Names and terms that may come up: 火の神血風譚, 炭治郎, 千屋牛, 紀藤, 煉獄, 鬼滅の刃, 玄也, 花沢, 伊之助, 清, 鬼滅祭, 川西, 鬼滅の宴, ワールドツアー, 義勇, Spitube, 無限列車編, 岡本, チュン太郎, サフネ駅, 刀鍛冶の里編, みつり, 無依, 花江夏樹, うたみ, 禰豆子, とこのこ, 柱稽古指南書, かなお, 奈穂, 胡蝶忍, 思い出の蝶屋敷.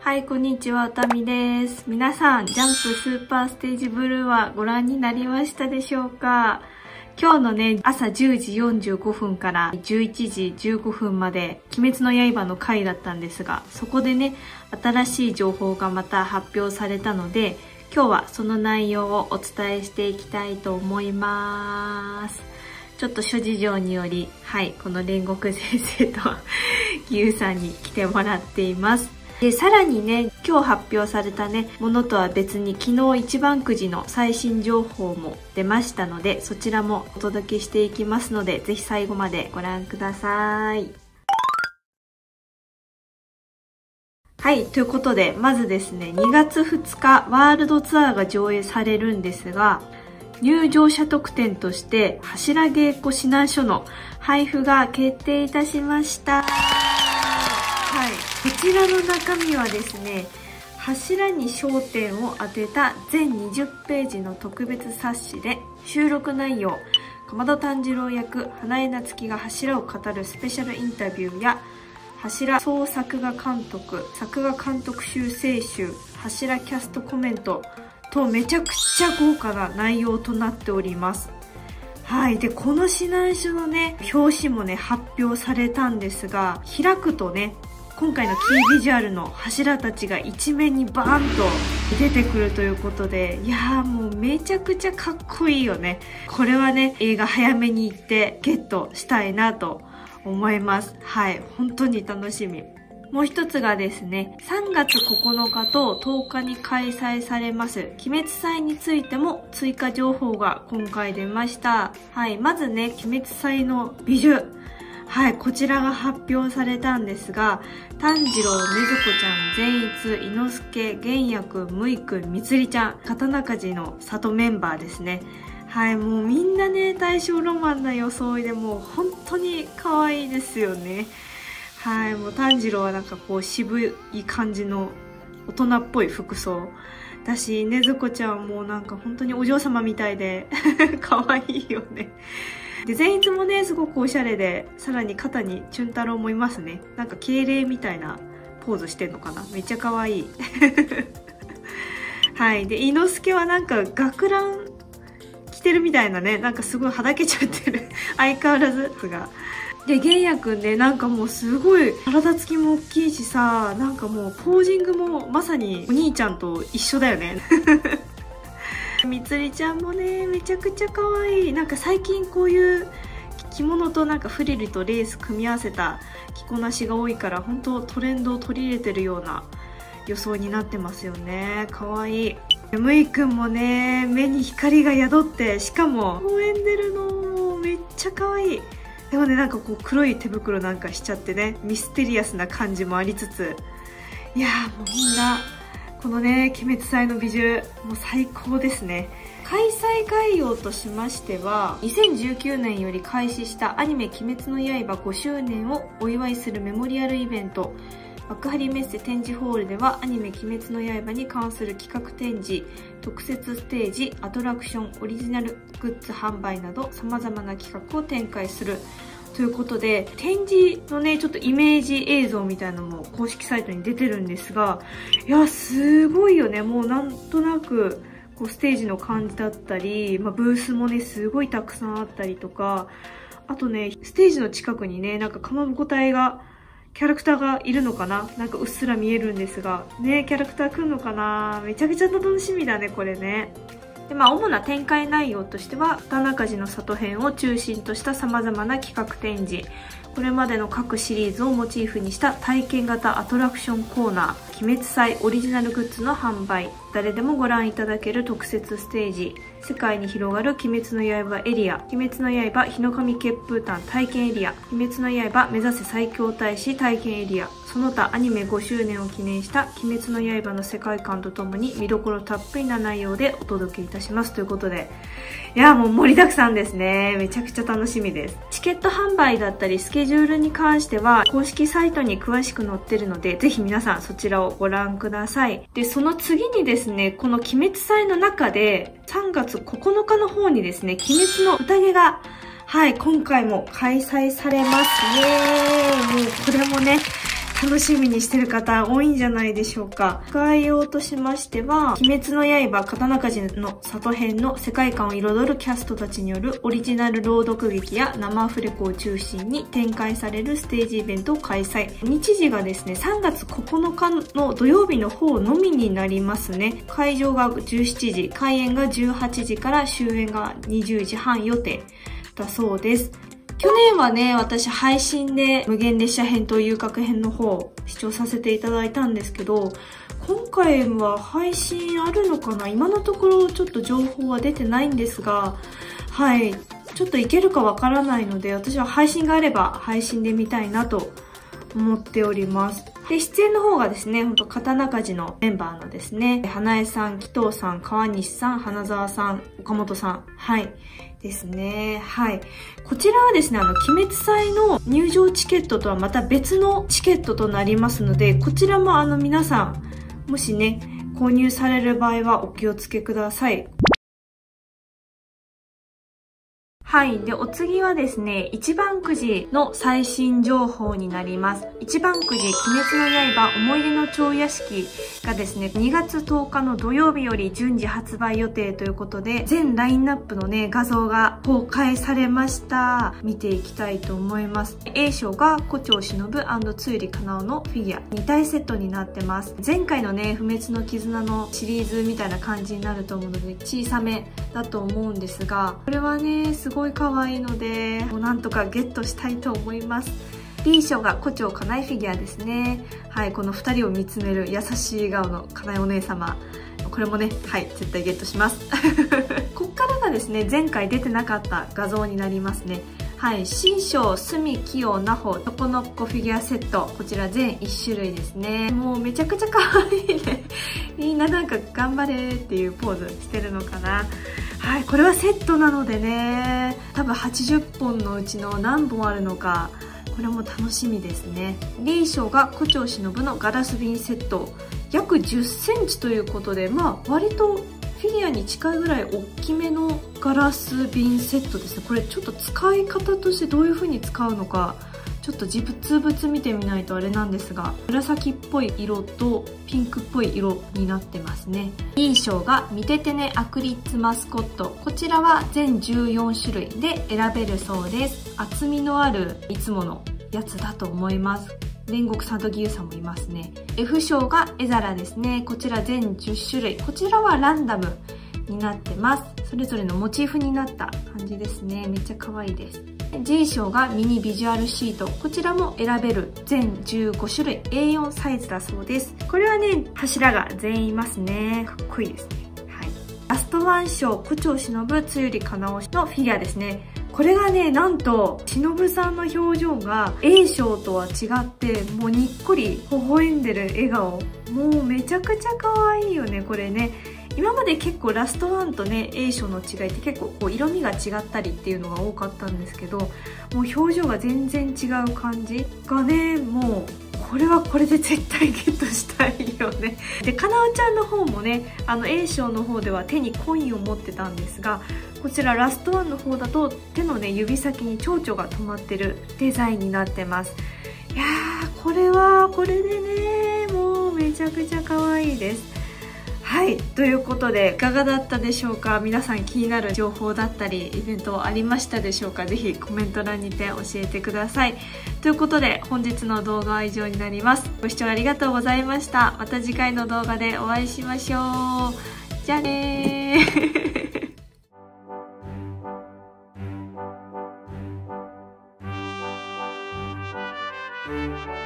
はい、こんにちは、うたみです。皆さん、ジャンプスーパーステージブルーはご覧になりましたでしょうか？今日のね、朝10時45分から11時15分まで、鬼滅の刃の回だったんですが、そこでね、新しい情報がまた発表されたので、今日はその内容をお伝えしていきたいと思います。ちょっと諸事情により、はい、この煉獄先生と義勇さんに来てもらっています。で、さらにね、今日発表されたね、ものとは別に昨日一番くじの最新情報も出ましたので、そちらもお届けしていきますので、ぜひ最後までご覧ください。はい、ということで、まずですね、2月2日ワールドツアーが上映されるんですが、入場者特典として柱稽古指南書の配布が決定いたしました。はい、こちらの中身はですね、柱に焦点を当てた全20ページの特別冊子で、収録内容、竈門炭治郎役花江夏樹が柱を語るスペシャルインタビューや、柱総作画監督、作画監督修正集、柱キャストコメントとめちゃくちゃ豪華な内容となっております。はい。で、この指南書のね、表紙もね、発表されたんですが、開くとね、今回のキービジュアルの柱たちが一面にバーンと出てくるということで、いやーもうめちゃくちゃかっこいいよね。これはね、映画早めに行ってゲットしたいなと思います。はい。本当に楽しみ。もう一つがですね、3月9日と10日に開催されます、鬼滅祭についても追加情報が今回出ました。はい、まずね、鬼滅祭の美術。はい、こちらが発表されたんですが、炭治郎、禰豆子ちゃん、善逸、伊之助、玄也、無依くん、みつりちゃん、刀鍛冶の里メンバーですね。はい、もうみんなね、大正ロマンな装いでもう本当に可愛いですよね。はい、もう炭治郎はなんかこう渋い感じの大人っぽい服装だし、禰豆子ちゃんはもうなんか本当にお嬢様みたいで可愛いよね。で、善逸もね、すごくおしゃれで、さらに肩にチュン太郎もいますね。なんか敬礼みたいなポーズしてんのかな、めっちゃ可愛いはい、で、伊之助はなんか学ラン着てるみたいなね、なんかすごいはだけちゃってる相変わらずが。で、玄也くんね、なんかもうすごい体つきも大きいしさ、なんかもうポージングもまさにお兄ちゃんと一緒だよねみつりちゃんもね、めちゃくちゃ可愛い。なんか最近こういう着物となんかフリルとレース組み合わせた着こなしが多いから、本当トレンドを取り入れてるような装いになってますよね。可愛い。むいくんもね、目に光が宿って、しかも応援出るのめっちゃ可愛い。でもね、なんかこう黒い手袋なんかしちゃってね、ミステリアスな感じもありつつ、いやーもうみんな、このね、鬼滅祭の美術、もう最高ですね。開催概要としましては、2019年より開始したアニメ「鬼滅の刃」5周年をお祝いするメモリアルイベント、幕張メッセ展示ホールではアニメ「鬼滅の刃」に関する企画展示、特設ステージ、アトラクション、オリジナルグッズ販売など様々な企画を展開するということで、展示のね、ちょっとイメージ映像みたいなのも公式サイトに出てるんですが、いや、すごいよね。もうなんとなくこうステージの感じだったり、まあ、ブースもね、すごいたくさんあったりとか、あとね、ステージの近くにね、なんかかまぼこ隊が、キャラクターがいるのかな、なんかうっすら見えるんですが、ね、キャラクター来んのかな、めちゃくちゃ楽しみだね、これね。で、まあ、主な展開内容としては、刀鍛冶の里編を中心とした様々な企画展示、これまでの各シリーズをモチーフにした体験型アトラクションコーナー、鬼滅祭オリジナルグッズの販売、誰でもご覧いただける特設ステージ、世界に広がる鬼滅の刃エリア、鬼滅の刃火の神血風譚体験エリア、鬼滅の刃目指せ最強大使体験エリア、その他アニメ5周年を記念した鬼滅の刃の世界観とともに見どころたっぷりな内容でお届けいたしますということで、いやーもう盛りだくさんですね。めちゃくちゃ楽しみです。チケット販売だったりスケジュールに関しては公式サイトに詳しく載ってるので、ぜひ皆さんそちらをご覧ください。で、その次にですね、この鬼滅祭の中で3月9日の方にですね、鬼滅の宴が、はい、今回も開催されますね。もうこれもね、楽しみにしてる方多いんじゃないでしょうか。使いようとしましては、鬼滅の刃、刀鍛冶の里編の世界観を彩るキャストたちによるオリジナル朗読劇や生アフレコを中心に展開されるステージイベントを開催。日時がですね、3月9日の土曜日の方のみになりますね。会場が17時、開演が18時から終演が20時半予定だそうです。去年はね、私配信で無限列車編と遊郭編の方視聴させていただいたんですけど、今回は配信あるのかな？今のところちょっと情報は出てないんですが、はい、ちょっといけるかわからないので、私は配信があれば配信で見たいなと思っております。で、出演の方がですね、ほんと刀鍛冶のメンバーのですね、花江さん、紀藤さん、川西さん、花沢さん、岡本さん、はい。ですね。はい。こちらはですね、鬼滅祭の入場チケットとはまた別のチケットとなりますので、こちらも皆さん、もしね、購入される場合はお気をつけください。はい。で、お次はですね、一番くじの最新情報になります。一番くじ、鬼滅の刃、思い出の蝶屋敷がですね、2月10日の土曜日より順次発売予定ということで、全ラインナップのね、画像が公開されました。見ていきたいと思います。A賞が胡蝶忍つゆりかなおのフィギュア、2体セットになってます。前回のね、不滅の絆のシリーズみたいな感じになると思うので、小さめだと思うんですが、これはね、すごい可愛いので、もうなんとかゲットしたいと思います。B 賞が胡蝶かなえフィギュアですね。はい、この2人を見つめる優しい笑顔のかなえお姉様。これもね、はい、絶対ゲットします。こっからがですね、前回出てなかった画像になりますね。はい、新章、隅、清、奈穂、とこのっこフィギュアセット。こちら全1種類ですね。もうめちゃくちゃ可愛いね。みんななんか頑張れっていうポーズしてるのかな。はい、これはセットなのでね、多分80本のうちの何本あるのか、これも楽しみですね。レイショーが胡蝶忍のガラス瓶セット。約10センチということで、まあ割とフィギュアに近いぐらい大きめのガラス瓶セットですね。これちょっと使い方としてどういう風に使うのか、ちょっと実物見てみないとあれなんですが、紫っぽい色とピンクっぽい色になってますね。B賞が見ててねアクリッツマスコット。こちらは全14種類で選べるそうです。厚みのあるいつものやつだと思います。煉獄さんと義勇さんもいますね。F 賞が絵皿ですね。こちら全10種類。こちらはランダムになってます。それぞれのモチーフになった感じですね。めっちゃ可愛いです。G 賞がミニビジュアルシート。こちらも選べる全15種類 A4 サイズだそうです。これはね、柱が全員いますね。かっこいいですね。はい。ラストワン賞、胡蝶忍つゆりかなおのフィギュアですね。これがね、なんと、忍さんの表情が A 賞とは違って、もうにっこり微笑んでる笑顔。もうめちゃくちゃ可愛いよね、これね。今まで結構ラストワンとね、A 賞の違いって結構こう色味が違ったりっていうのが多かったんですけど、もう表情が全然違う感じがね、もうこれはこれで絶対ゲットしたいよね。で、かなおちゃんの方もね、A 賞の方では手にコインを持ってたんですが、こちらラストワンの方だと手のね、指先に蝶々が止まってるデザインになってます。いやー、これはこれでね、もうめちゃくちゃ可愛いです。はい。ということで、いかがだったでしょうか？皆さん気になる情報だったり、イベントありましたでしょうか？ぜひコメント欄にて教えてください。ということで、本日の動画は以上になります。ご視聴ありがとうございました。また次回の動画でお会いしましょう。じゃあねー。